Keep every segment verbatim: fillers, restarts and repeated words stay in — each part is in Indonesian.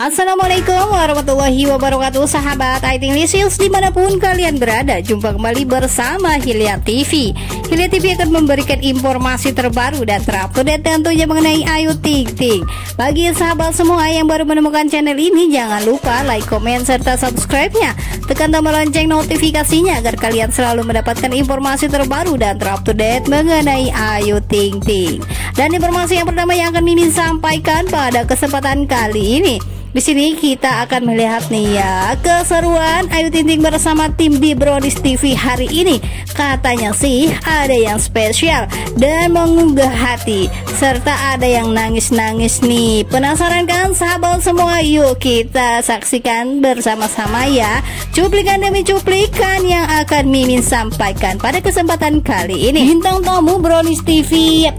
Assalamualaikum warahmatullahi wabarakatuh sahabat Ayu Ting Ting dimanapun kalian berada. Jumpa kembali bersama Hilya T V. Hilya T V akan memberikan informasi terbaru dan terupdate tentunya mengenai Ayu Ting Ting. Bagi sahabat semua yang baru menemukan channel ini, jangan lupa like, comment, serta subscribe-nya. Tekan tombol lonceng notifikasinya agar kalian selalu mendapatkan informasi terbaru dan terupdate mengenai Ayu Ting Ting. Dan informasi yang pertama yang akan Mimin sampaikan pada kesempatan kali ini, di sini kita akan melihat nih ya keseruan Ayu Ting Ting bersama tim di Brownis T V hari ini. Katanya sih ada yang spesial dan mengunggah hati, serta ada yang nangis-nangis nih. Penasaran kan sahabat semua? Yuk kita saksikan bersama-sama ya cuplikan demi cuplikan yang akan Mimin sampaikan pada kesempatan kali ini. Bintang tamu Brownis T V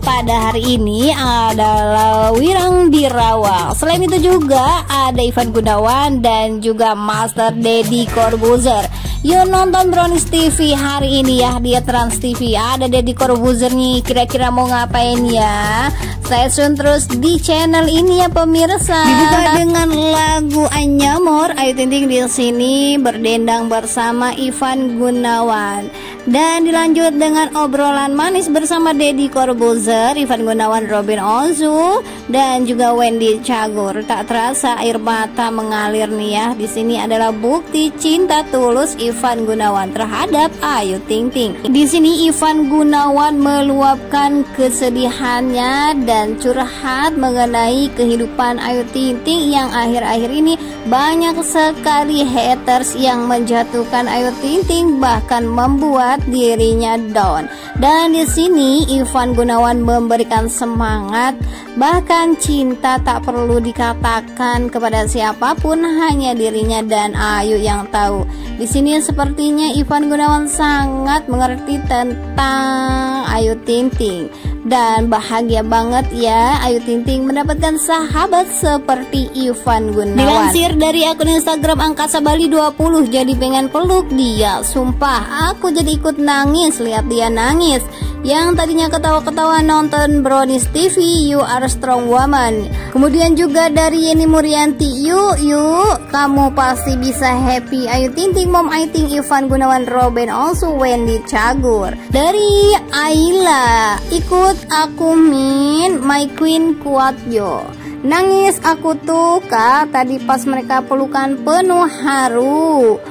pada hari ini adalah Wirang Dirawang. Selain itu juga ada Ivan Gunawan dan juga Master Deddy Corbuzier. Yuk nonton Brownis T V hari ini ya, dia Trans T V. Ada Deddy Corbuzier nih, kira-kira mau ngapain ya? Stay tune terus di channel ini ya pemirsa. Dibuka dengan lagu Anyamor, Ayu Ting Ting di sini berdendang bersama Ivan Gunawan. Dan dilanjut dengan obrolan manis bersama Deddy Corbuzier, Ivan Gunawan, Ruben Onsu, dan juga Wendy Cagur. Tak terasa air mata mengalir nih ya. Di sini adalah bukti cinta tulus Ivan Gunawan terhadap Ayu Ting Ting. Di sini Ivan Gunawan meluapkan kesedihannya dan curhat mengenai kehidupan Ayu Ting Ting yang akhir-akhir ini banyak sekali haters yang menjatuhkan Ayu Ting Ting, bahkan membuat dirinya down. Dan di sini Ivan Gunawan memberikan semangat, bahkan cinta tak perlu dikatakan kepada siapapun, hanya dirinya dan Ayu yang tahu. Di sini sepertinya Ivan Gunawan sangat mengerti tentang Ayu Ting Ting dan bahagia banget ya Ayu Ting Ting mendapatkan sahabat seperti Ivan Gunawan. Dilansir dari akun Instagram Angkasa Bali dua puluh, jadi pengen peluk dia. Sumpah aku jadi ikut nangis lihat dia nangis. Yang tadinya ketawa-ketawa nonton Brownis T V, you are strong woman. Kemudian juga dari Yeni Muryanti, yuk yuk kamu pasti bisa happy. Ayu Ting Ting, Mom Ayu Ting, Ivan Gunawan, Ruben Onsu, Wendy Cagur. Dari Aila, ikut aku Min, my queen kuat yo. Nangis aku tuh kak tadi pas mereka pelukan penuh haru.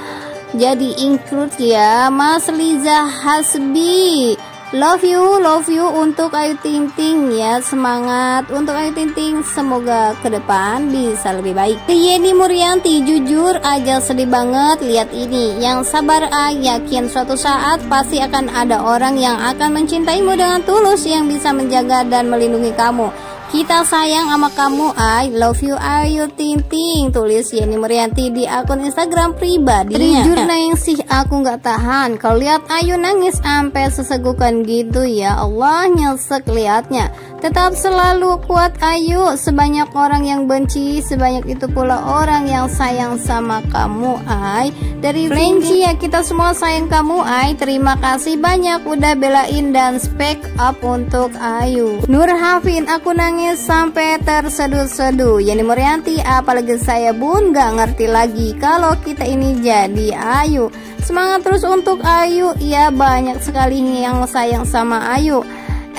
Jadi include ya Mas Liza Hasbi. Love you, love you untuk Ayu Ting Ting ya. Semangat untuk Ayu Ting Ting, semoga ke depan bisa lebih baik. Yeni Muryanti, jujur aja sedih banget lihat ini. Yang sabar A, yakin suatu saat pasti akan ada orang yang akan mencintaimu dengan tulus, yang bisa menjaga dan melindungi kamu. Kita sayang sama kamu, I love you Ayu Ting Ting, tulis Yeni Muryanti di akun Instagram pribadinya. Jujur nangis sih aku nggak tahan kalau lihat Ayu nangis sampai sesegukan gitu ya. Allah nyesek liatnya. Tetap selalu kuat Ayu, sebanyak orang yang benci, sebanyak itu pula orang yang sayang sama kamu, I. Dari Frenzy ya, kita semua sayang kamu, I. Terima kasih banyak udah belain dan speak up untuk Ayu. Nur Hafin, aku nangis sampai terseduh-seduh. Yeni Muryanti, apalagi saya bun gak ngerti lagi kalau kita ini jadi Ayu. Semangat terus untuk Ayu ya, banyak sekali yang sayang sama Ayu.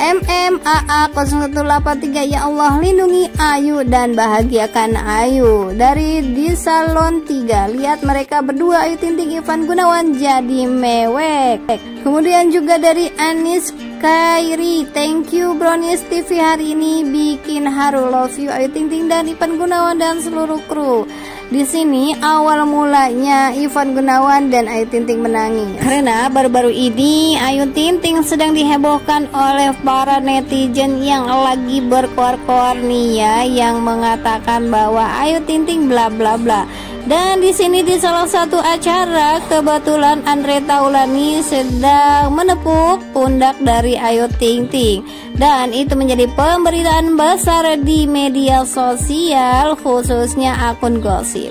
M M A A nol satu delapan tiga, ya Allah lindungi Ayu dan bahagiakan Ayu. Dari di salon tiga, lihat mereka berdua Ayu Ting Ting Ivan Gunawan jadi mewek. Kemudian juga dari Anis Kairi, thank you Brownies T V hari ini bikin haru, love you Ayu Ting Ting dan Ivan Gunawan dan seluruh kru. Di sini awal mulanya Ivan Gunawan dan Ayu Ting Ting menangis karena baru-baru ini Ayu Ting Ting sedang dihebohkan oleh para netizen yang lagi berkoar-koar nih ya, yang mengatakan bahwa Ayu Ting Ting bla bla bla. Dan di sini di salah satu acara kebetulan Andre Taulany sedang menepuk pundak dari Ayu Ting Ting, dan itu menjadi pemberitaan besar di media sosial khususnya akun gosip.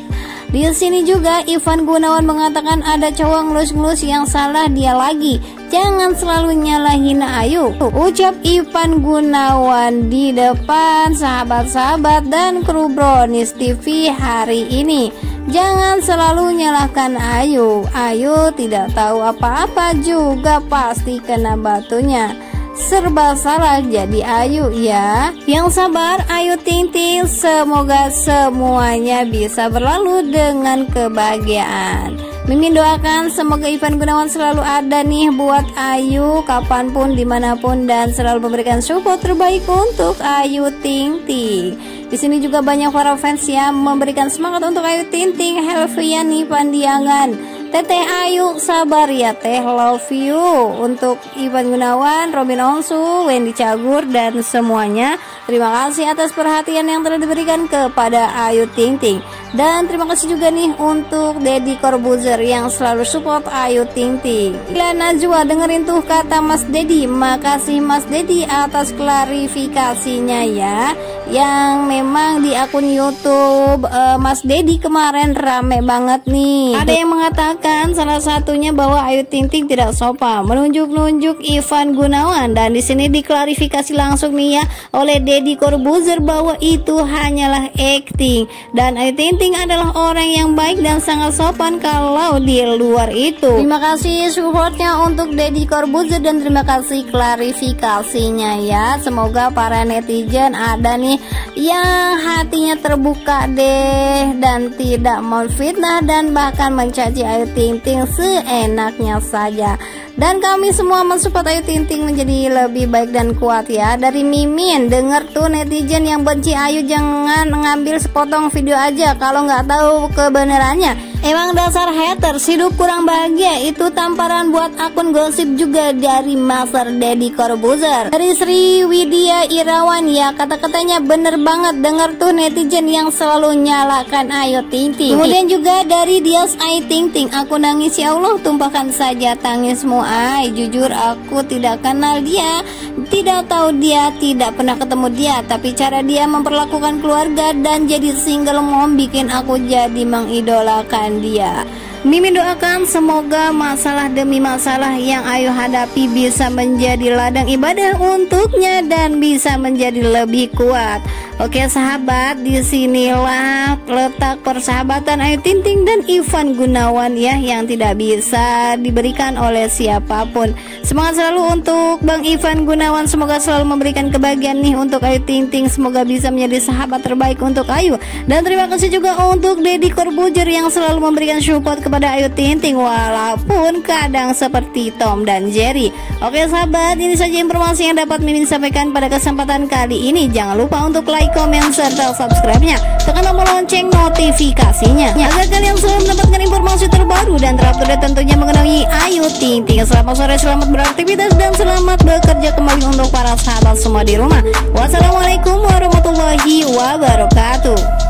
Di sini juga Ivan Gunawan mengatakan ada cowok ngelus-ngelus yang salah dia lagi. Jangan selalu nyalahin Ayu, ucap Ivan Gunawan di depan sahabat-sahabat dan kru Brownis T V hari ini. Jangan selalu nyalahkan Ayu, Ayu tidak tahu apa-apa juga pasti kena batunya. Serba salah jadi Ayu ya. Yang sabar Ayu Ting Ting, semoga semuanya bisa berlalu dengan kebahagiaan. Mimin doakan semoga Ivan Gunawan selalu ada nih buat Ayu kapanpun dimanapun dan selalu memberikan support terbaik untuk Ayu Ting Ting. Di sini juga banyak para fans yang memberikan semangat untuk Ayu Ting Ting, Helviani Pandiangan, Teteh Ayu, sabar ya Teh, love you. Untuk Ivan Gunawan, Ruben Onsu, Wendy Cagur, dan semuanya, terima kasih atas perhatian yang telah diberikan kepada Ayu Ting Ting. Dan terima kasih juga nih untuk Deddy Corbuzier yang selalu support Ayu Ting Ting. Bila Najwa dengerin tuh kata Mas Deddy, makasih Mas Deddy atas klarifikasinya ya. Yang memang di akun YouTube uh, Mas Deddy kemarin rame banget nih. Ada yang mengatakan kan salah satunya bahwa Ayu Ting Ting tidak sopan, menunjuk-nunjuk Ivan Gunawan, dan di sini diklarifikasi langsung nih ya oleh Deddy Corbuzier bahwa itu hanyalah acting dan Ayu Ting Ting adalah orang yang baik dan sangat sopan kalau di luar itu. Terima kasih supportnya untuk Deddy Corbuzier dan terima kasih klarifikasinya ya. Semoga para netizen ada nih yang hatinya terbuka deh dan tidak mau fitnah dan bahkan mencaci Ayu Ting Ting seenaknya saja. Dan kami semua mensupport Ayu Ting Ting menjadi lebih baik dan kuat ya. Dari Mimin, denger tuh netizen yang benci Ayu, jangan ngambil sepotong video aja kalau nggak tahu kebenarannya. Emang dasar haters, hidup kurang bahagia. Itu tamparan buat akun gosip juga dari Master Deddy Corbuzier. Dari Sri Widya Irawan, ya kata-katanya bener banget, denger tuh netizen yang selalu nyalakan Ayu Ting Ting. Kemudian juga dari Dias Ayu Ting Ting, aku nangis ya Allah, tumpahkan saja tangismu. Ay, jujur aku tidak kenal dia, tidak tahu dia, tidak pernah ketemu dia, tapi cara dia memperlakukan keluarga dan jadi single mom bikin aku jadi mengidolakan dia. Mimin doakan semoga masalah demi masalah yang Ayu hadapi bisa menjadi ladang ibadah untuknya dan bisa menjadi lebih kuat. Oke sahabat, disinilah letak persahabatan Ayu Ting Ting dan Ivan Gunawan ya, yang tidak bisa diberikan oleh siapapun. Semangat selalu untuk Bang Ivan Gunawan, semoga selalu memberikan kebahagiaan nih untuk Ayu Ting Ting, semoga bisa menjadi sahabat terbaik untuk Ayu. Dan terima kasih juga untuk Deddy Corbuzier yang selalu memberikan support kepada Ayu Ting Ting walaupun kadang seperti Tom dan Jerry. Oke sahabat, ini saja informasi yang dapat Mimin sampaikan pada kesempatan kali ini. Jangan lupa untuk like, komen, serta subscribe-nya. Tekan tombol lonceng notifikasinya agar kalian selalu mendapatkan informasi terbaru dan terupdate tentunya mengenai Ayu Ting Ting. Selamat sore, selamat beraktivitas, dan selamat bekerja kembali untuk para sahabat semua di rumah. Wassalamualaikum warahmatullahi wabarakatuh.